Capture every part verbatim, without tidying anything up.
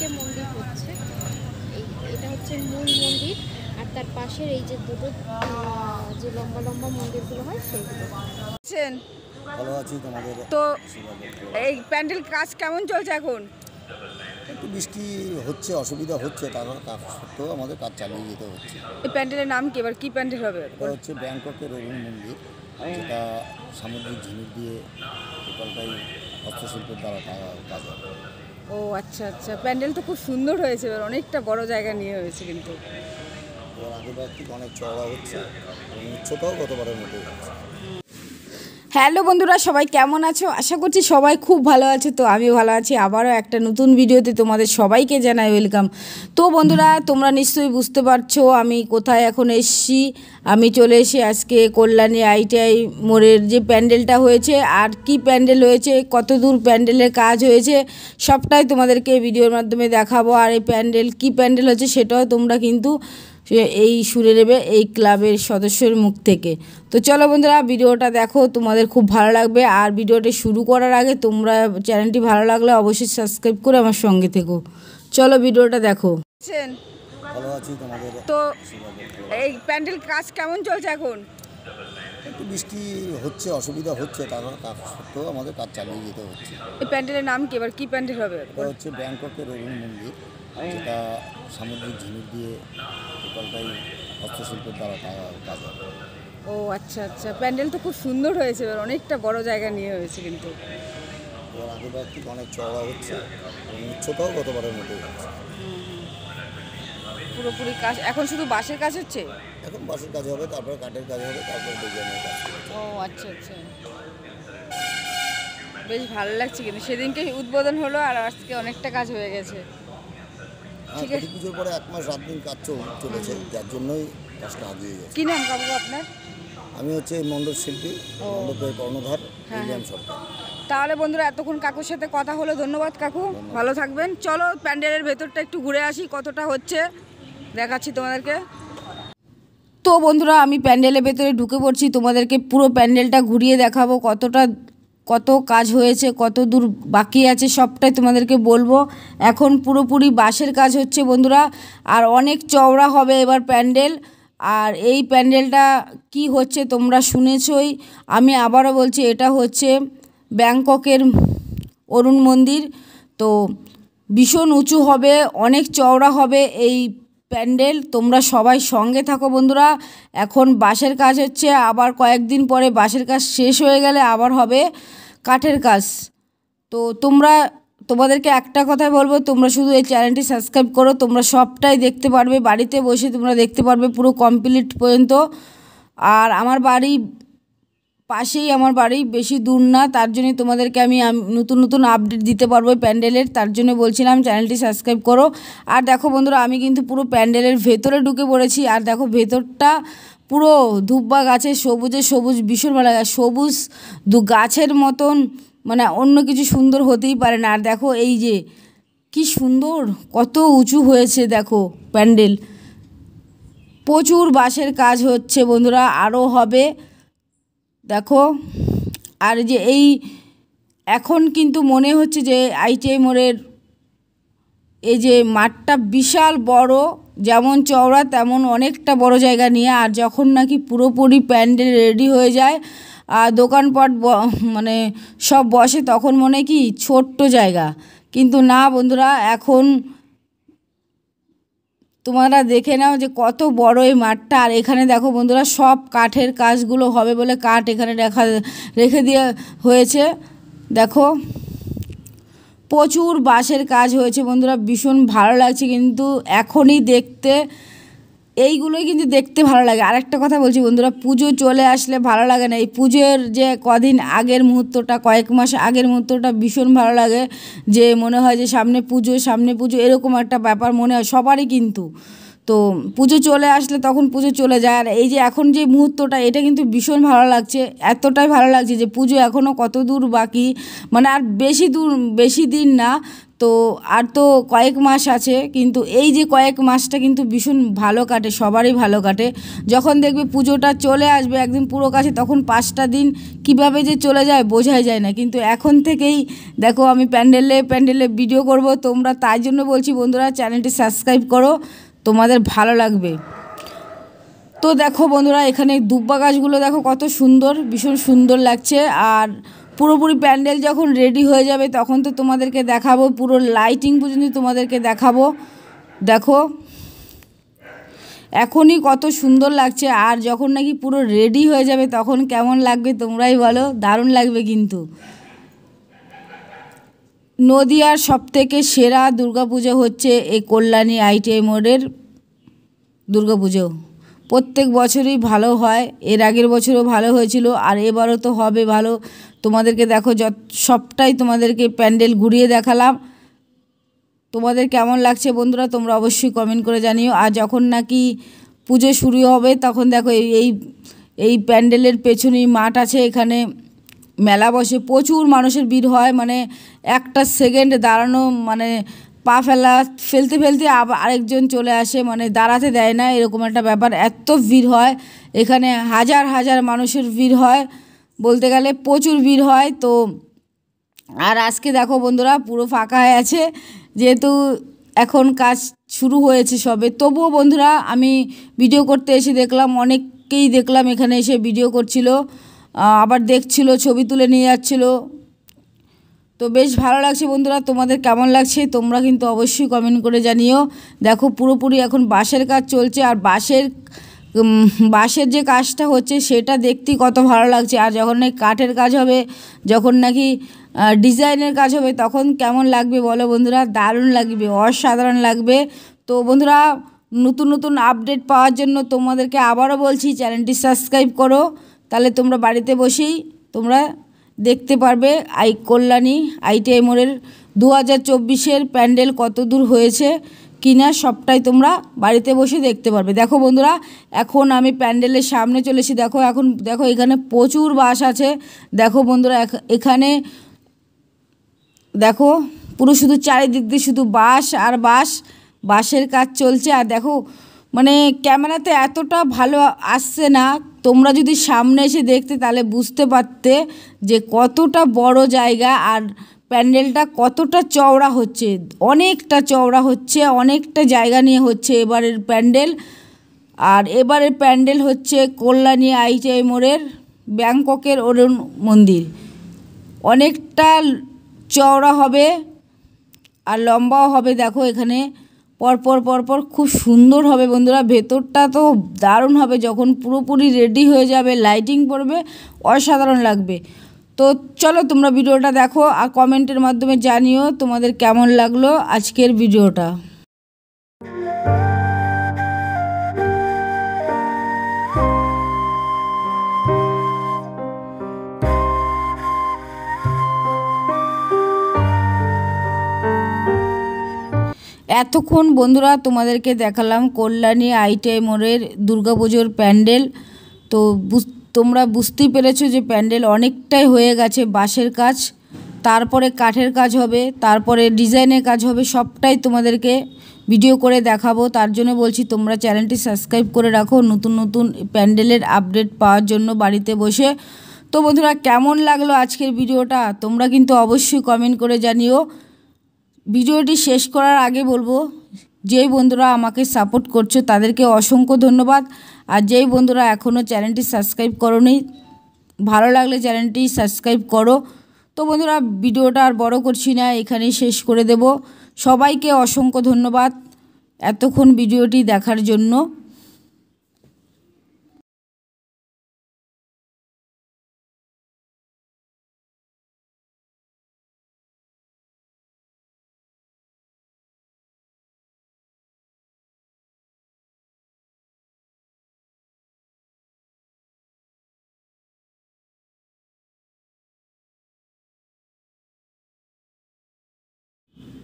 থেকে মন্দির হচ্ছে, এটা হচ্ছে মূল মন্দির। আর তার পাশের এই যে দুটো যে লম্বা লম্বা মন্দিরগুলো হয় সেগুলো। তো এই প্যান্ডেল কাজ কেমন চলছে এখন? একটু বৃষ্টি হচ্ছে, অসুবিধা হচ্ছে, তারপর কাজ সত্ত্বেও আমাদের কাজ চালিয়ে যেতে হচ্ছে। এই প্যান্ডেলের নাম কি, এবার কি প্যান্ডেল হবে? এটা হচ্ছে ব্যাংককের অরুণ মন্দির, যেটা সামুদ্রিক ঝিনুক দিয়ে টোটালটাই হস্তশিল্পের দ্বারা কাজ হয়। ও আচ্ছা আচ্ছা, প্যান্ডেল তো খুব সুন্দর হয়েছে, এবার অনেকটা বড় জায়গা নিয়ে হয়েছে, কিন্তু আগেবার থেকে অনেক চড়া হচ্ছে, উচ্চতাও গতবারের মতো হচ্ছে। হ্যালো বন্ধুরা, সবাই কেমন আছো? আশা করছি সবাই খুব ভালো আছে। তো আমিও ভালো আছি। আবারও একটা নতুন ভিডিওতে তোমাদের সবাইকে জানাই ওয়েলকাম। তো বন্ধুরা, তোমরা নিশ্চয়ই বুঝতে পারছো আমি কোথায় এখন এসছি। আমি চলে এসে আজকে কল্যাণী আইটিআই মোড়ের যে প্যান্ডেলটা হয়েছে, আর কি প্যান্ডেল হয়েছে, কত দূর প্যান্ডেলের কাজ হয়েছে, সবটাই তোমাদেরকে ভিডিওর মাধ্যমে দেখাবো। আর এই প্যান্ডেল কি প্যান্ডেল হচ্ছে সেটাও তোমরা কিন্তু এই সুরে নেবে এই ক্লাবের সদস্যের মুখ থেকে। তো চলো বন্ধুরা, ভিডিওটা দেখো, তোমাদের খুব ভালো লাগবে। আর ভিডিওটা শুরু করার আগে তোমরা চ্যানেলটি ভালো লাগলে অবশ্যই সাবস্ক্রাইব করে আমার সঙ্গে থেকো। চলো ভিডিওটা দেখো। তো এই প্যান্ডেল কাজ কেমন চলছে এখন? একটু বৃষ্টি হচ্ছে, অসুবিধা হচ্ছে, তারপর কাজ সত্ত্বেও আমাদের কাজ চালিয়ে যেতে হচ্ছে। এই প্যান্ডেলের নাম কি, এবার কি প্যান্ডেল হবে? এটা হচ্ছে ব্যাংককের অরুণ মন্দির, যেটা সামুদ্রিক ঝিনুক দিয়ে টোটালটাই হস্তশিল্পের দ্বারা কাজ হয়। ও আচ্ছা আচ্ছা, প্যান্ডেল তো খুব সুন্দর হয়েছে, এবার অনেকটা বড় জায়গা নিয়ে হয়েছে, কিন্তু আগেবার থেকে অনেক চড়া হচ্ছে, উচ্চতাও গতবারের মতো হচ্ছে। পুরোপুরি কাজ এখন শুধু বাঁশের কাজ হচ্ছে, এখন বাঁশের কাজ হবে, তারপরে কাঠের কাজ হবে, তারপরে ডিজাইনের কাজ। ও আচ্ছা আচ্ছা, বেশ ভালো লাগছে। কিন্তু সেদিনকে উদ্বোধন হলো, আর আজকে অনেকটা কাজ হয়ে গেছে। ঠিক আছে, পুজোর পরে এক মাস রাত দিন কাজ চলেছে, যার জন্যই কাজটা আগিয়ে গেছে। কি নাম কাকু আপনার? আমি হচ্ছে মণ্ডপ শিল্পী, মণ্ডপের কর্ণধার উইলিয়াম সরকার। তাহলে বন্ধুরা, এতক্ষণ কাকুর সাথে কথা হলো, ধন্যবাদ কাকু, ভালো থাকবেন। চলো প্যান্ডেলের ভেতরটা একটু ঘুরে আসি, কতটা হচ্ছে দেখাচ্ছি তোমাদেরকে। তো বন্ধুরা, আমি প্যান্ডেলের ভেতরে ঢুকে পড়ছি, তোমাদেরকে পুরো প্যান্ডেলটা ঘুরিয়ে দেখাবো, কতটা কত কাজ হয়েছে, কত দূর বাকি আছে, সবটাই তোমাদেরকে বলবো। এখন পুরোপুরি বাঁশের কাজ হচ্ছে বন্ধুরা, আর অনেক চওড়া হবে এবার প্যান্ডেল। আর এই প্যান্ডেলটা কি হচ্ছে তোমরা শুনেছই, আমি আবারও বলছি, এটা হচ্ছে ব্যাংককের অরুণ মন্দির। তো ভীষণ উঁচু হবে, অনেক চওড়া হবে এই প্যান্ডেল। তোমরা সবাই সঙ্গে থাকো বন্ধুরা। এখন বাঁশের কাজ হচ্ছে, আবার কয়েকদিন পরে বাঁশের কাজ শেষ হয়ে গেলে আবার হবে কাঠের কাজ। তো তোমরা, তোমাদেরকে একটা কথাই বলবো, তোমরা শুধু এই চ্যানেলটি সাবস্ক্রাইব করো, তোমরা সবটাই দেখতে পারবে, বাড়িতে বসে তোমরা দেখতে পারবে পুরো কমপ্লিট পর্যন্ত। আর আমার বাড়ি পাশেই, আমার বাড়ি বেশি দূর না, তার জন্যই তোমাদেরকে আমি নতুন নতুন আপডেট দিতে পারবো প্যান্ডেলের, তার জন্য বলছিলাম চ্যানেলটি সাবস্ক্রাইব করো। আর দেখো বন্ধুরা, আমি কিন্তু পুরো প্যান্ডেলের ভেতরে ঢুকে পড়েছি, আর দেখো ভেতরটা পুরো ধূপবা গাছে সবুজে সবুজ, ভীষণ ভালো লাগে, সবুজ দু গাছের মতন, মানে অন্য কিছু সুন্দর হতেই পারে না। আর দেখো এই যে কি সুন্দর, কত উঁচু হয়েছে দেখো প্যান্ডেল, প্রচুর বাঁশের কাজ হচ্ছে বন্ধুরা, আরও হবে দেখো। আর যে এই এখন কিন্তু মনে হচ্ছে যে আইটিআই মোড়ের এই যে মাঠটা বিশাল বড়, যেমন চওড়া তেমন অনেকটা বড় জায়গা নিয়ে। আর যখন নাকি পুরোপুরি প্যান্ডেল রেডি হয়ে যায় আর দোকানপাট মানে সব বসে, তখন মনে কি ছোট্ট জায়গা, কিন্তু না বন্ধুরা, এখন তোমরা দেখে নাও যে কত বড় এই মাঠটা। আর এখানে দেখো বন্ধুরা, সব কাঠের কাজগুলো হবে বলে কাঠ এখানে রেখা রেখে দিয়ে হয়েছে। দেখো প্রচুর বাঁশের কাজ হয়েছে বন্ধুরা, ভীষণ ভালো লাগছে কিন্তু এখনই দেখতে, এইগুলোই কিন্তু দেখতে ভালো লাগে। আরেকটা কথা বলছি বন্ধুরা, পুজো চলে আসলে ভালো লাগে না, এই পুজোর যে কদিন আগের মুহূর্তটা, কয়েক মাস আগের মুহূর্তটা ভীষণ ভালো লাগে, যে মনে হয় যে সামনে পুজো সামনে পুজো, এরকম একটা ব্যাপার মনে হয় সবারই কিন্তু। তো পুজো চলে আসলে তখন পুজো চলে যায়, আর এই যে এখন যে মুহূর্তটা, এটা কিন্তু ভীষণ ভালো লাগছে, এতটাই ভালো লাগছে যে পুজো এখনও কত দূর বাকি, মানে আর বেশি দূর বেশি দিন না, তো আর তো কয়েক মাস আছে, কিন্তু এই যে কয়েক মাসটা কিন্তু ভীষণ ভালো কাটে, সবারই ভালো কাটে। যখন দেখবে পুজোটা চলে আসবে একদিন পুরো কাছে, তখন পাঁচটা দিন কিভাবে যে চলে যায় বোঝাই যায় না। কিন্তু এখন থেকেই দেখো আমি প্যান্ডেলে প্যান্ডেলে ভিডিও করব, তোমরা তাই জন্য বলছি বন্ধুরা চ্যানেলটি সাবস্ক্রাইব করো, তোমাদের ভালো লাগবে। তো দেখো বন্ধুরা এখানে দূর্গা গাছগুলো দেখো কত সুন্দর, ভীষণ সুন্দর লাগছে। আর পুরোপুরি প্যান্ডেল যখন রেডি হয়ে যাবে তখন তো তোমাদেরকে দেখাবো, পুরো লাইটিং পর্যন্ত তোমাদেরকে দেখাবো। দেখো এখনই কত সুন্দর লাগছে, আর যখন নাকি পুরো রেডি হয়ে যাবে তখন কেমন লাগবে তোমরাই বলো, দারুণ লাগবে। কিন্তু নদিয়ার সবথেকে সেরা দুর্গাপুজো হচ্ছে এই কল্যাণী আইটিআই মোড়ের দুর্গাপুজো। প্রত্যেক বছরই ভালো হয়, এর আগের বছরও ভালো হয়েছিল, আর এবারও তো হবে ভালো। তোমাদেরকে দেখো যত সবটাই তোমাদেরকে প্যান্ডেল ঘুরিয়ে দেখালাম। তোমাদের কেমন লাগছে বন্ধুরা তোমরা অবশ্যই কমেন্ট করে জানিও। আর যখন নাকি পুজো শুরু হবে তখন দেখো এই এই প্যান্ডেলের পেছনেই মাঠ আছে, এখানে মেলা বসে, প্রচুর মানুষের ভিড় হয়। মানে একটা সেকেন্ড দাঁড়ানো মানে পা ফেলা ফেলতে ফেলতে আবার আরেকজন চলে আসে, মানে দাঁড়াতে দেয় না, এরকম একটা ব্যাপার। এত ভিড় হয় এখানে, হাজার হাজার মানুষের ভিড় হয়, বলতে গেলে প্রচুর ভিড় হয়। তো আর আজকে দেখো বন্ধুরা পুরো ফাঁকা হয়ে আছে, যেহেতু এখন কাজ শুরু হয়েছে সবে। তবুও বন্ধুরা আমি ভিডিও করতে এসে দেখলাম অনেককেই দেখলাম এখানে এসে ভিডিও করছিল, আবার দেখছিল, ছবি তুলে নিয়ে যাচ্ছিল। তো বেশ ভালো লাগছে বন্ধুরা, তোমাদের কেমন লাগছে তোমরা কিন্তু অবশ্যই কমেন্ট করে জানিও। দেখো পুরোপুরি এখন বাঁশের কাজ চলছে, আর বাঁশের বাঁশের যে কাজটা হচ্ছে সেটা দেখতে কত ভালো লাগছে। আর যখন নাকি কাঠের কাজ হবে, যখন নাকি ডিজাইনের কাজ হবে তখন কেমন লাগবে বলো বন্ধুরা, দারুণ লাগবে, অসাধারণ লাগবে। তো বন্ধুরা নতুন নতুন আপডেট পাওয়ার জন্য তোমাদেরকে আবারও বলছি চ্যানেলটি সাবস্ক্রাইব করো, তাহলে তোমরা বাড়িতে বসেই তোমরা দেখতে পারবে আই কল্যাণী আইটিআই মোড়ের দু হাজার চব্বিশের প্যান্ডেল কত দূর হয়েছে কিনা, সবটাই তোমরা বাড়িতে বসে দেখতে পারবে। দেখো বন্ধুরা এখন আমি প্যান্ডেলের সামনে চলেছি, দেখো এখন দেখো এখানে প্রচুর বাস আছে। দেখো বন্ধুরা এখানে দেখো পুরো শুধু চারিদিক দিয়ে শুধু বাস আর বাস, বাসের কাজ চলছে। আর দেখো মানে ক্যামেরাতে এতটা ভালো আসছে না, তোমরা যদি সামনে এসে দেখতে তাহলে বুঝতে পারতে যে কতটা বড় জায়গা আর প্যান্ডেলটা কতটা চওড়া হচ্ছে, অনেকটা চওড়া হচ্ছে, অনেকটা জায়গা নিয়ে হচ্ছে এবারের প্যান্ডেল। আর এবারের প্যান্ডেল হচ্ছে কল্যাণী আইটিআই মোড়ের ব্যাংককের অরুণ মন্দির। অনেকটা চওড়া হবে আর লম্বাও হবে। দেখো এখানে পরপর পরপর খুব সুন্দর হবে বন্ধুরা, ভেতরটা তো দারুণ হবে। যখন পুরোপুরি রেডি হয়ে যাবে, লাইটিং পড়বে, অসাধারণ লাগবে। তো চলো তোমরা ভিডিওটা দেখো আর কমেন্টের মাধ্যমে জানিও তোমাদের কেমন লাগলো আজকের ভিডিওটা। এতক্ষণ বন্ধুরা তোমাদেরকে দেখালাম কল্যাণী আইটিআই মোড়ের দুর্গাপুজোর প্যান্ডেল। তো তোমরা বুঝতেই পেরেছো যে প্যান্ডেল অনেকটাই হয়ে গেছে, বাঁশের কাজ, তারপরে কাঠের কাজ হবে, তারপরে ডিজাইনের কাজ হবে, সবটাই তোমাদেরকে ভিডিও করে দেখাবো। তার জন্য বলছি তোমরা চ্যানেলটি সাবস্ক্রাইব করে রাখো নতুন নতুন প্যান্ডেলের আপডেট পাওয়ার জন্য বাড়িতে বসে। তো বন্ধুরা কেমন লাগলো আজকের ভিডিওটা তোমরা কিন্তু অবশ্যই কমেন্ট করে জানিও। ভিডিওটি শেষ করার আগে বলবো যেই বন্ধুরা আমাকে সাপোর্ট করছো তাদেরকে অসংখ্য ধন্যবাদ, আর যেই বন্ধুরা এখনও চ্যানেলটি সাবস্ক্রাইব করোনি ভালো লাগলে চ্যানেলটি সাবস্ক্রাইব করো। তো বন্ধুরা ভিডিওটা আর বড় করছি না, এখানেই শেষ করে দেব। সবাইকে অসংখ্য ধন্যবাদ এতক্ষণ ভিডিওটি দেখার জন্য।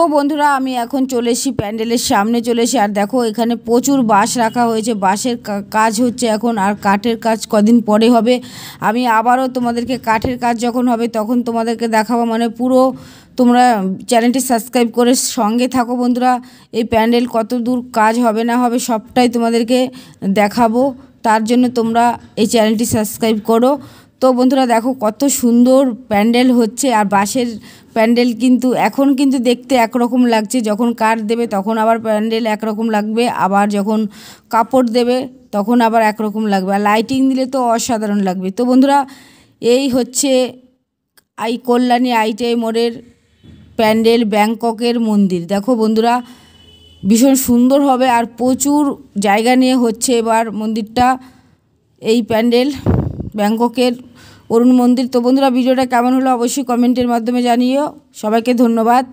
তো বন্ধুরা আমি এখন চলে এসি প্যান্ডেলের সামনে চলে এসি, আর দেখো এখানে প্রচুর বাঁশ রাখা হয়েছে, বাঁশের কাজ হচ্ছে এখন, আর কাঠের কাজ কদিন পরে হবে। আমি আবারও তোমাদেরকে কাঠের কাজ যখন হবে তখন তোমাদেরকে দেখাবো, মানে পুরো তোমরা চ্যানেলটি সাবস্ক্রাইব করে সঙ্গে থাকো বন্ধুরা। এই প্যান্ডেল কত দূর কাজ হবে না হবে সবটাই তোমাদেরকে দেখাবো, তার জন্য তোমরা এই চ্যানেলটি সাবস্ক্রাইব করো। তো বন্ধুরা দেখো কত সুন্দর প্যান্ডেল হচ্ছে, আর বাঁশের প্যান্ডেল কিন্তু এখন কিন্তু দেখতে একরকম লাগছে, যখন কাঠ দেবে তখন আবার প্যান্ডেল একরকম লাগবে, আবার যখন কাপড় দেবে তখন আবার একরকম লাগবে, আর লাইটিং দিলে তো অসাধারণ লাগবে। তো বন্ধুরা এই হচ্ছে আই কল্যাণী আইটিআই মোড়ের প্যান্ডেল, ব্যাংককের মন্দির। দেখো বন্ধুরা ভীষণ সুন্দর হবে, আর প্রচুর জায়গা নিয়ে হচ্ছে এবার মন্দিরটা, এই প্যান্ডেল ব্যাংককের অরুণ মন্দির। তো বন্ধুরা ভিডিওটা কেমন হলো অবশ্যই কমেন্টের মাধ্যমে জানিও। সবাইকে ধন্যবাদ।